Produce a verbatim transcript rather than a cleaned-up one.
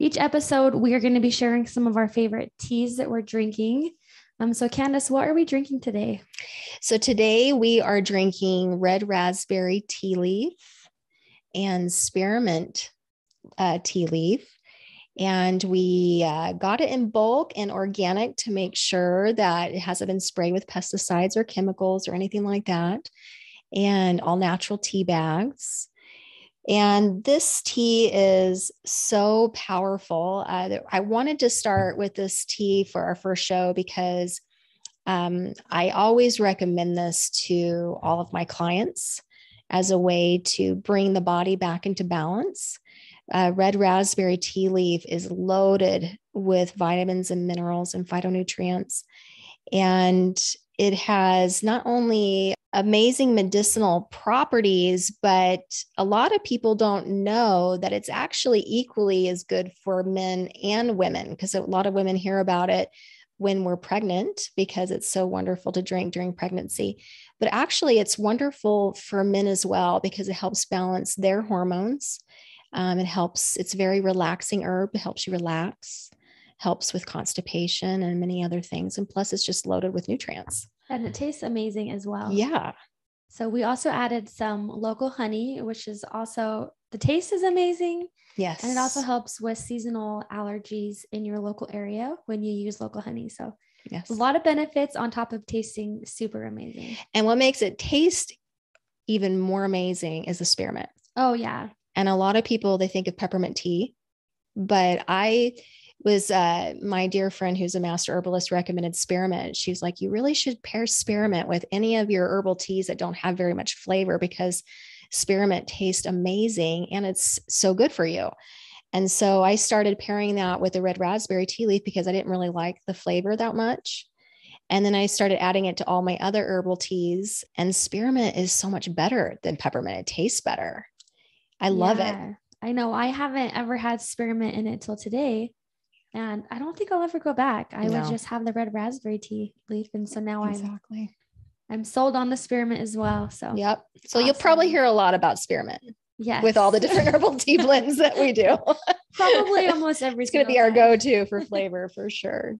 Each episode, we are going to be sharing some of our favorite teas that we're drinking. Um, so Candace, what are we drinking today? So today we are drinking Red Raspberry Tea Leaf and Spearmint uh, Tea Leaf. And we uh, got it in bulk and organic to make sure that it hasn't been sprayed with pesticides or chemicals or anything like that. And all natural tea bags. And this tea is so powerful. Uh, I wanted to start with this tea for our first show because um, I always recommend this to all of my clients as a way to bring the body back into balance. Uh, red raspberry tea leaf is loaded with vitamins and minerals and phytonutrients. And it has not only amazing medicinal properties, but a lot of people don't know that it's actually equally as good for men and women, because a lot of women hear about it when we're pregnant because it's so wonderful to drink during pregnancy. But actually, it's wonderful for men as well because it helps balance their hormones. Um, it helps, it's a very relaxing herb, it helps you relax, helps with constipation and many other things. And plus, it's just loaded with nutrients. And it tastes amazing as well. Yeah. So we also added some local honey, which is also, the taste is amazing. Yes. And it also helps with seasonal allergies in your local area when you use local honey. So yes, a lot of benefits on top of tasting super amazing. And what makes it taste even more amazing is the spearmint. Oh, yeah. And a lot of people, they think of peppermint tea, but I was, uh, my dear friend who's a master herbalist recommended spearmint. She was like, you really should pair spearmint with any of your herbal teas that don't have very much flavor because spearmint tastes amazing and it's so good for you. And so I started pairing that with the red raspberry tea leaf because I didn't really like the flavor that much. And then I started adding it to all my other herbal teas, and spearmint is so much better than peppermint. It tastes better. I love yeah, it. I know. I haven't ever had spearmint in it till today. And I don't think I'll ever go back. I no. would just have the red raspberry tea leaf. And so now exactly. I'm, I'm sold on the spearmint as well. So, yep. So awesome. You'll probably hear a lot about spearmint. Yes. With all the different herbal tea blends that we do. Probably almost every. It's going to be our go-to for flavor for sure.